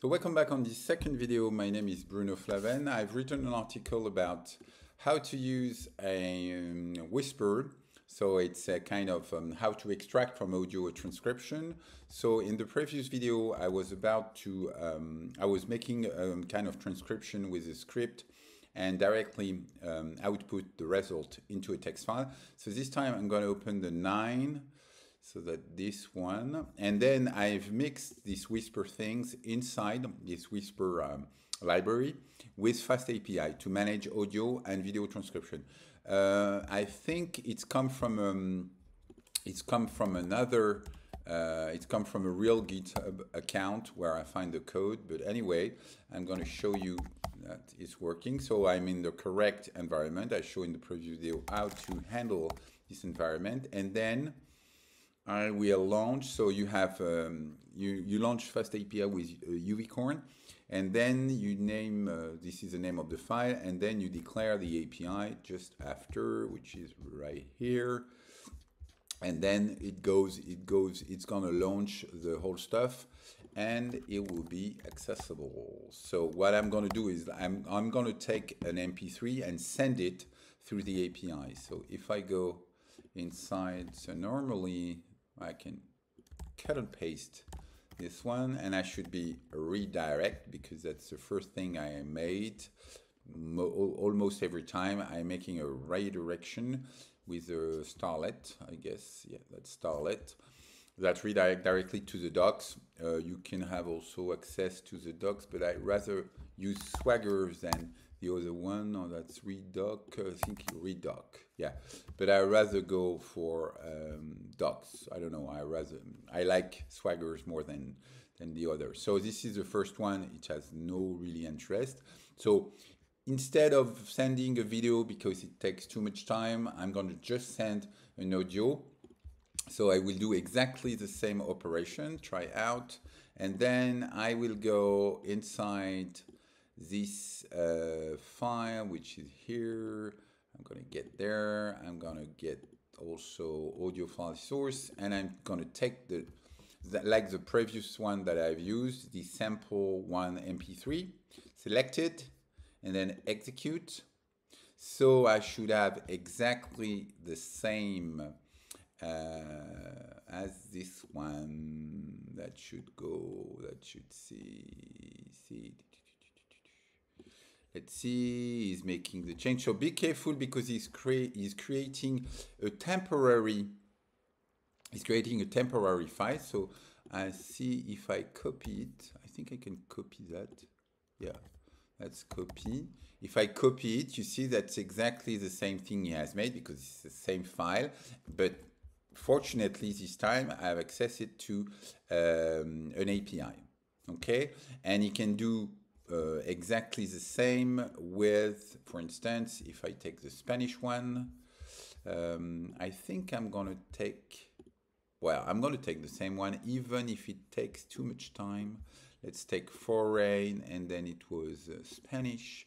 So welcome back on this second video. My name is Bruno Flaven. I've written an article about how to use a Whisper. So it's a kind of how to extract from audio a transcription. So in the previous video, I was about to, I was making a kind of transcription with a script and directly output the result into a text file. So this time I'm going to open the 9. So that this one, and then I've mixed these Whisper things inside this Whisper library with FastAPI to manage audio and video transcription. I think it's come from a real GitHub account where I find the code. But anyway, I'm going to show you that it's working. So I'm in the correct environment. I show in the previous video how to handle this environment, and then I will launch. So you have you launch FastAPI with uvicorn, and then you name this is the name of the file, and then you declare the API just after, which is right here, and then it's gonna launch the whole stuff, and it will be accessible. So what I'm gonna do is I'm gonna take an MP3 and send it through the API. So if I go inside, so normally I can cut and paste this one, and I should be redirect because that's the first thing I made. Almost every time I'm making a redirection with a Starlette, I guess. Yeah, that's Starlette. That redirect directly to the docs. You can have also access to the docs, but I rather use Swagger than the other one. No, that's redoc. I think redoc. Yeah, but I rather go for docs. I don't know. I like Swaggers more than the other. So this is the first one. It has no really interest. So instead of sending a video because it takes too much time, I'm going to just send an audio. So I will do exactly the same operation, try out, and then I will go inside this file, which is here. I'm going to get there. I'm going to get also audio file source, and I'm going to take like the previous one that I've used, the sample one MP3, select it, and then execute. So I should have exactly the same as this one. That should go, that should see. Let's see, he's making the change. So be careful because he's creating a temporary file. So I see if I copy it, I think I can copy that. Yeah, that's copy. If I copy it, you see that's exactly the same thing he has made because it's the same file, but fortunately, this time I have access it to an API, okay? And you can do exactly the same with, for instance, if I take the Spanish one, I think I'm going to take, well, I'm going to take the same one, even if it takes too much time. Let's take foreign, and then it was Spanish.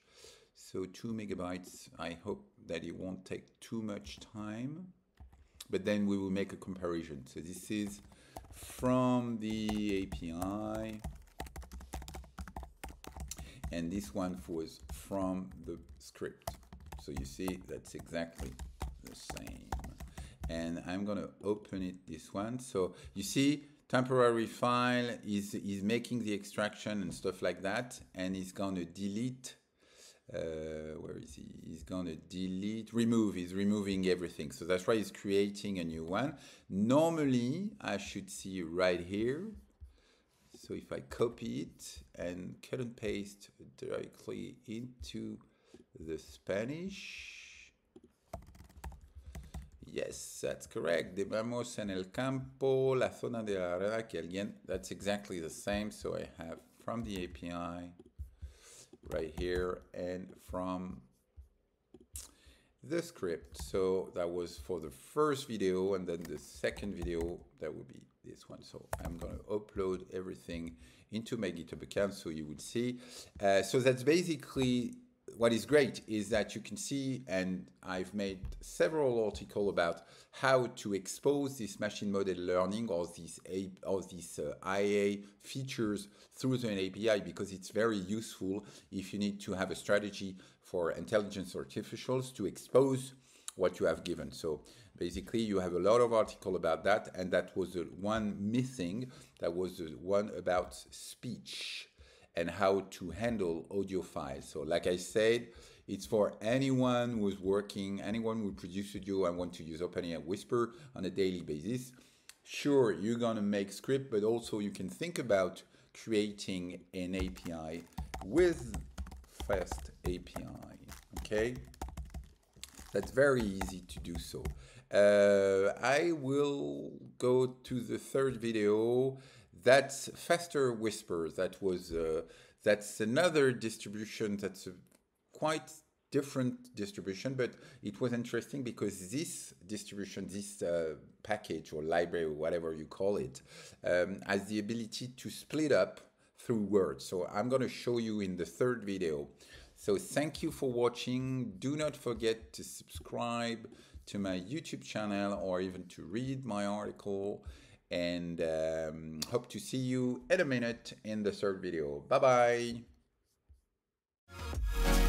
So 2 MB, I hope that it won't take too much time. But then we will make a comparison. So this is from the API, and this one was from the script. So you see, that's exactly the same. And I'm gonna open it, this one. So you see, temporary file is making the extraction and stuff like that, and he's gonna delete. Where is he? He's gonna delete, remove. He's removing everything. So that's why he's creating a new one. Normally, I should see right here. So if I copy it and cut and paste directly into the Spanish. Yes, that's correct. Vamos en el campo, la zona de la reda que alguien. That's exactly the same. So I have from the API right here and from the script. So that was for the first video, and then the second video that would be this one. So I'm going to upload everything into my GitHub account so you would see. So that's basically what is great is that you can see, and I've made several articles about how to expose this machine model learning or these IA features through an API, because it's very useful if you need to have a strategy for intelligence artificials to expose what you have given. So basically you have a lot of articles about that, and that was the one missing. That was the one about speech and how to handle audio files. So like I said, it's for anyone who's working, anyone who produces you and want to use OpenAI Whisper on a daily basis. Sure, you're gonna make script, but also you can think about creating an API with FastAPI, okay? That's very easy to do so. I will go to the third video. That's Faster Whisper. That was that's another distribution. That's a quite different distribution, but it was interesting because this distribution, this package or library, or whatever you call it, has the ability to split up through words. So I'm going to show you in the third video. So thank you for watching. Do not forget to subscribe to my YouTube channel or even to read my article, and hope to see you in a minute in the third video. Bye-bye.